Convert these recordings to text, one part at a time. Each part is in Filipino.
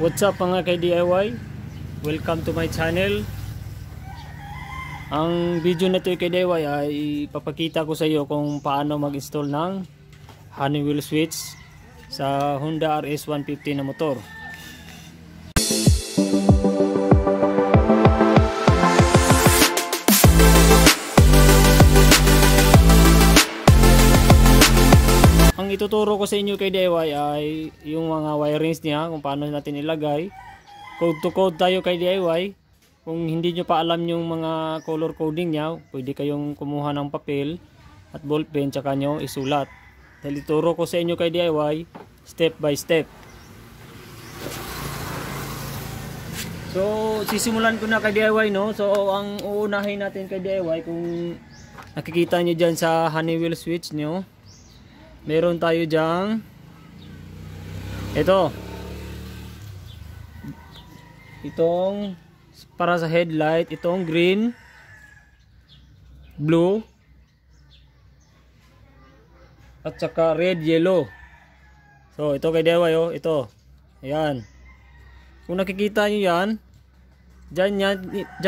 What's up mga kay DIY? Welcome to my channel. Ang video na ito kay DIY ay papakita ko sa iyo kung paano mag-install ng Honeywell switch sa Honda RS150 na motor. Ang ituturo ko sa inyo kay DIY ay yung mga wirings niya, kung paano natin ilagay. Code to code tayo kay DIY. Kung hindi nyo pa alam yung mga color coding niya, pwede kayong kumuha ng papel at ballpen tsaka nyo isulat. Dahil ituturo ko sa inyo kay DIY step by step. So sisimulan ko na kay DIY, no? So ang uunahin natin kay DIY, kung nakikita nyo dyan sa Honeywell switch nyo, meron tayo dyang itong para sa headlight, itong green, blue at saka red, yellow. So ito kay DIY, oh, ito. Ayan. Kung nakikita nyo yan, dyan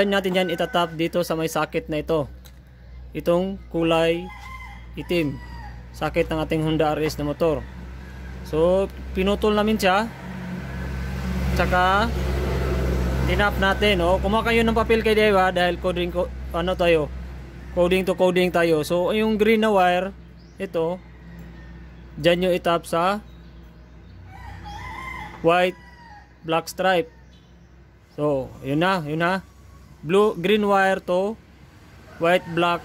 natin yan itatap dito sa may socket na ito. Itong kulay itim. Sakit ng ating Honda RS na motor. So pinutol namin siya, tsaka tinap natin, oh. Kumuha kayo ng papel kay DIY dahil coding to coding tayo. So yung green na wire, ito dyan nyo itap sa white black stripe. So yun na blue green wire to white black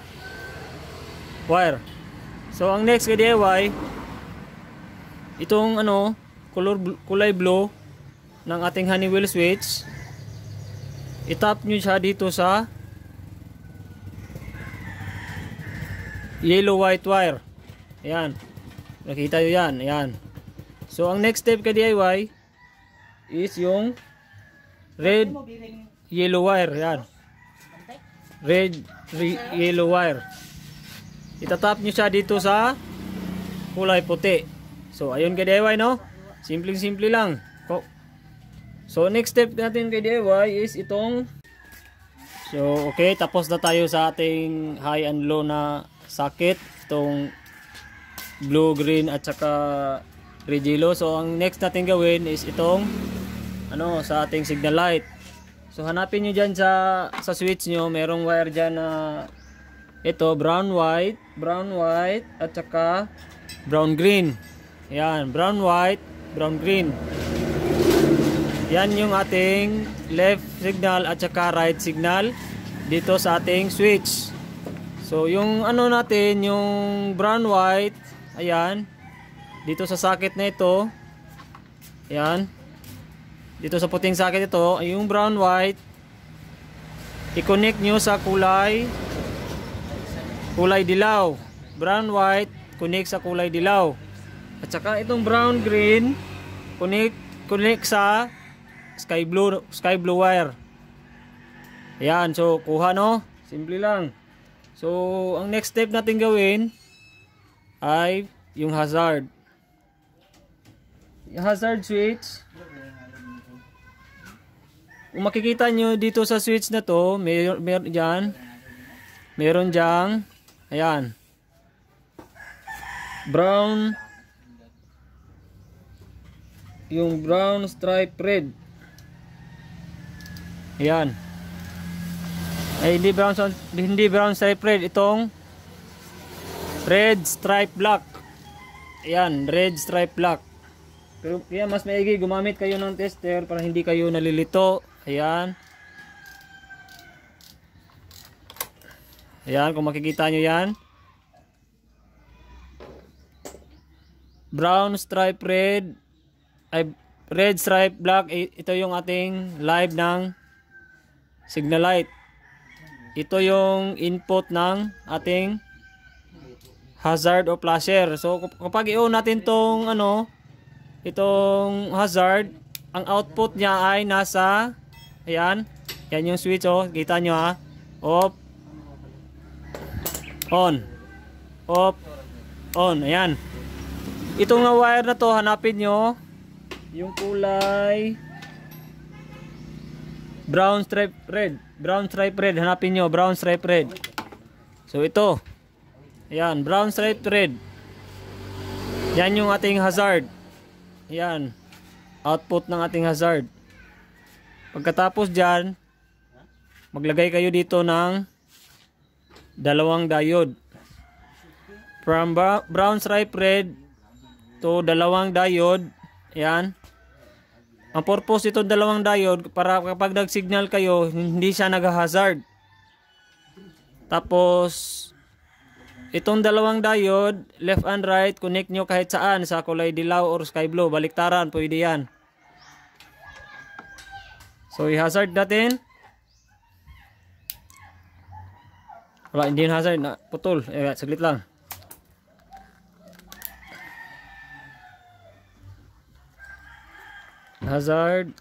wire. So ang next kay DIY, itong kulay blue ng ating Honeywell switch, itap nyo siya dito sa yellow white wire. Ayan, nakita nyo yan. Ayan. So ang next step kay DIY is yung red yellow wire. Ayan, red yellow wire. Itatap nyo siya dito sa kulay puti. So ayun kay DIY, no? Simpleng-simple lang. So next step natin kay DIY is itong. So okay, tapos na tayo sa ating high and low na socket, itong blue, green at saka red, yellow. So ang next natin gawin is itong sa ating signal light. So hanapin nyo dyan sa switch nyo, merong wire dyan na ito, brown white at saka brown green. Ayan, brown white, brown green. Yan yung ating left signal at saka right signal dito sa ating switch. So yung natin, yung brown white, ayan, dito sa socket na ito. Ayan, dito sa puting socket ito, yung brown white i-connect nyo sa kulay dilaw. Brown white connect sa kulay dilaw, at saka itong brown green connect sa sky blue wire. Ayan, so kuha, no, simple lang. So ang next step natin gawin ay yung hazard switch. Kung makikita nyo dito sa switch na to, meron dyang, ayan, brown, yung brown stripe red. Ayan, ay hindi brown stripe red, itong red stripe black. Ayan, red stripe black. Pero kaya mas maigi gumamit kayo ng tester para hindi kayo nalilito. Ayan, kung makikita nyo yan, brown stripe red, ay red stripe black. Ito yung ating live ng signal light. Ito yung input ng ating hazard o flasher. So kapag i-on natin tong itong hazard, ang output niya ay nasa, ayan, yan yung switch, oh, kita nyo, ha, off, on, off, on. Ayan, itong wire na to, hanapin nyo yung kulay brown stripe red, hanapin nyo, brown stripe red. So ito, ayan, brown stripe red, yan yung ating hazard. Ayan, output ng ating hazard. Pagkatapos dyan, maglagay kayo dito ng dalawang diode, from brown stripe red to dalawang diode. Ayan. Ang purpose ito dalawang diode para kapag nag-signal kayo, hindi siya nag-hazard. Tapos itong dalawang diode, left and right, connect nyo kahit saan, sa kulay dilaw or sky blue, baliktaran, pwede yan. So i-hazard natin. Wala, hindi yung hazard, putol, saglit lang. Hazard.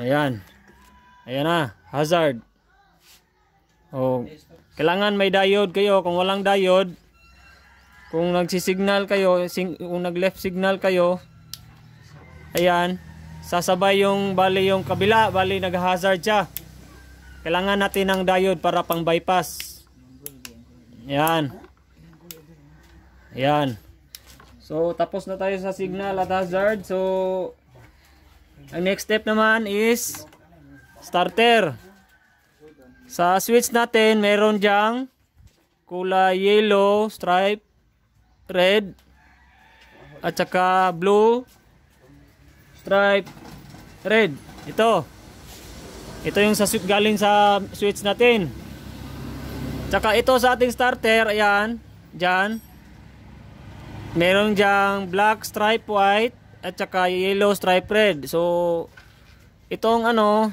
Ayan. Ayan na, hazard. Oh, kailangan may diode kayo. Kung walang diode, kung nagsisignal kayo, kung nag-left signal kayo, ayan, sasabay yung bali yung kabila, bali nag-hazard siya. Kailangan natin ng diode para pang bypass. Ayan. Ayan. So, tapos na tayo sa signal at hazard. So, ang next step naman is starter. Sa switch natin, meron dyang kulay yellow, stripe, red, at saka blue, stripe, red. Ito. Ito yung sa switch, galing sa switch natin. Tsaka ito sa ating starter, ayan, dyan. Meron dyang black stripe white at saka yellow stripe red. So itong ano,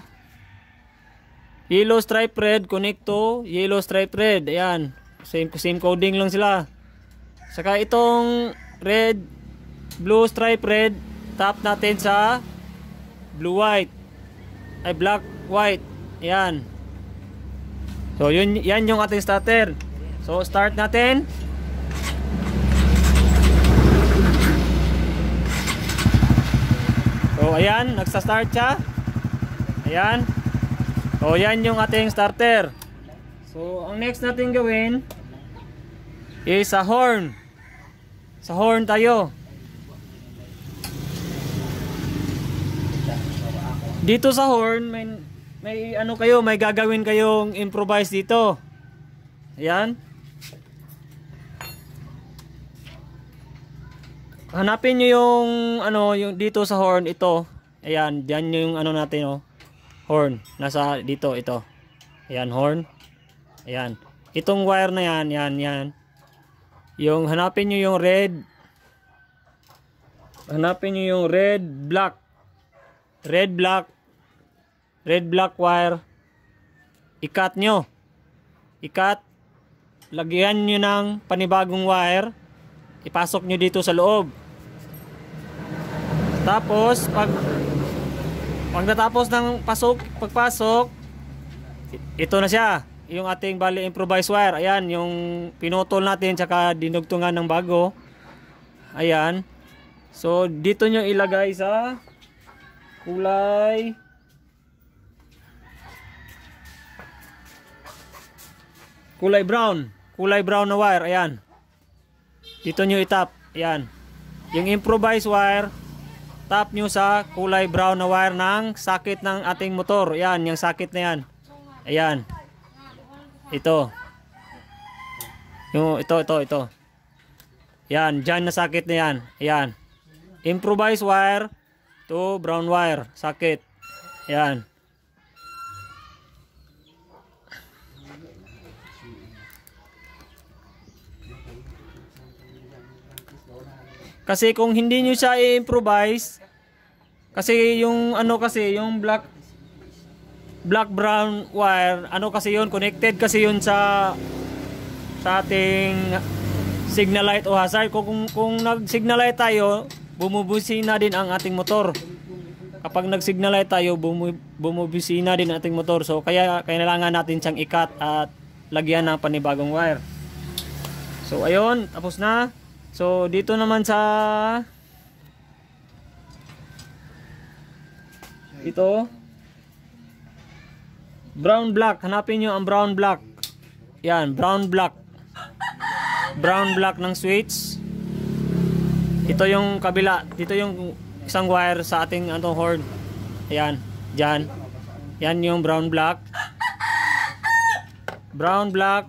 yellow stripe red, connect to yellow stripe red. Ayan, same coding lang sila. Saka itong red, blue stripe red, tap natin sa blue white, ay black white. Ayan. So yun, yan yung ating starter. So start natin. So ayan, nagsa-start siya. Ayan. So yan yung ating starter. So ang next natin gawin is sa horn. Sa horn tayo. Dito sa horn may ano kayo, may gagawin kayong improvise dito. Ayan. Hanapin nyo yung ano, yung dito sa horn, ito. Ayan, dyan yung ano natin, oh. Horn, nasa dito, ito. Ayan, horn. Ayan. Itong wire na yan, yan. Yung hanapin nyo yung red. Hanapin nyo yung red, black. Red, black. Red, black wire. I-cut nyo. I-cut. Lagyan nyo ng panibagong wire. Ipasok nyo dito sa loob. Tapos pag natapos ng pagpasok, ito na siya, yung ating bali improvised wire. Ayan, yung pinutol natin tsaka dinugtungan ng bago. Ayan. So dito nyo ilagay sa kulay brown, kulay brown na wire. Ayan, dito nyo itap. Ayan, yung improvised wire, tap nyo sa kulay brown na wire ng sakit ng ating motor. Ayan, yung sakit na yan. Ayan. Ito. Yung ito. Ayan, dyan na sakit na yan. Ayan. Improvised wire to brown wire. Sakit. Ayan. Kasi kung hindi nyo siya i-improvise, kasi yung ano, kasi yung black brown wire, ano kasi yun, connected kasi yun sa ating signal light o hazard. Kung nag-signal light tayo, bumubusina din ang ating motor. Kapag nag-signal light tayo, bumubusina din ang ating motor. So kaya kailangan natin siyang i-cut at lagyan ng panibagong wire. So ayun, tapos na. So dito naman sa ito. Brown black. Hanapin nyo ang brown black. Yan, brown black. Brown black ng switch. Ito yung kabila. Dito yung isang wire sa ating anong horn. Ayan, dyan. Yan yung brown black. Brown black.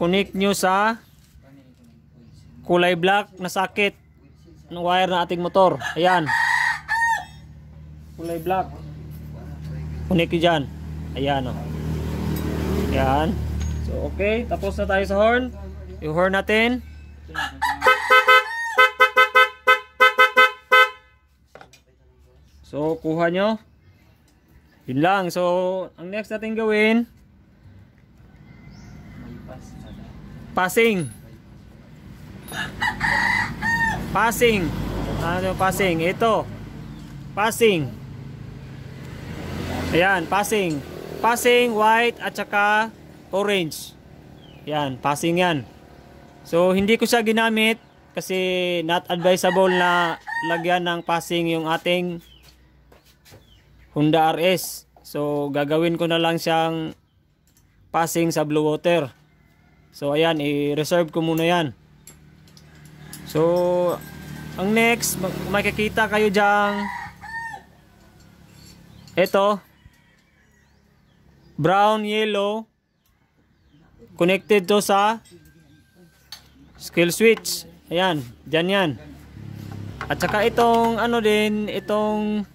Connect nyo sa kulay black na sakit ng wire na ating motor. Ayan. Kulay black. Connect nyo dyan. Ayan o. Ayan. So okay, tapos na tayo sa horn. Yung horn natin. So kuha nyo. Yun lang. So ang next natin gawin, passing. Passing. Ano yung passing? Ito. Passing. Ayan, passing. Passing, white at saka orange. Ayan, passing yan. So, hindi ko siya ginamit kasi not advisable na lagyan ng passing yung ating Honda RS. So, gagawin ko na lang siyang passing sa blue water. So, ayan, i-reserve ko muna yan. So, ang next, makikita kayo dyang ito, brown, yellow, connected to sa skill switch. Ayan, dyan yan. At saka itong, ano din, itong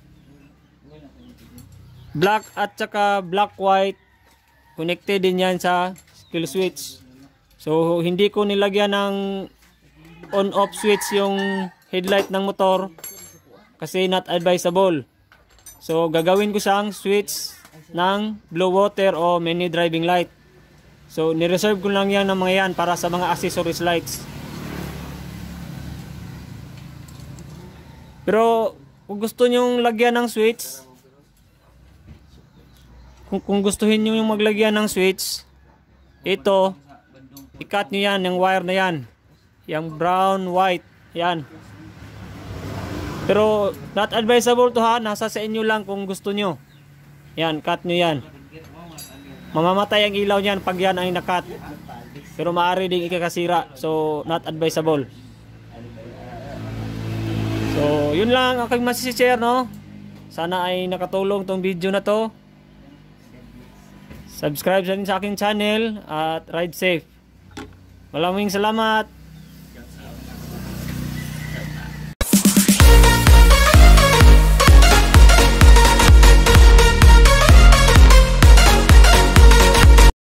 black at saka black white, connected din yan sa skill switch. So, hindi ko nilagyan ng on-off switch yung headlight ng motor kasi not advisable. So, gagawin ko siyang switch ng blow water o mini driving light. So, nireserve ko lang yan ng mga yan para sa mga accessories lights. Pero, kung gusto nyong lagyan ng switch, kung gustuhin nyo yung maglagyan ng switch, ito, i-cut nyo yan, yung wire na yan, yung brown, white, yan. Pero not advisable to ha, nasa sa inyo lang kung gusto nyo. Yan, cut nyo yan. Mamamatay ang ilaw nyan pag yan ang nakat. Pero maaari ding ikakasira, so not advisable. So yun lang ang aking masishare, no? Sana ay nakatulong tong video na to. Subscribe sa aking channel at ride safe. Maraming salamat.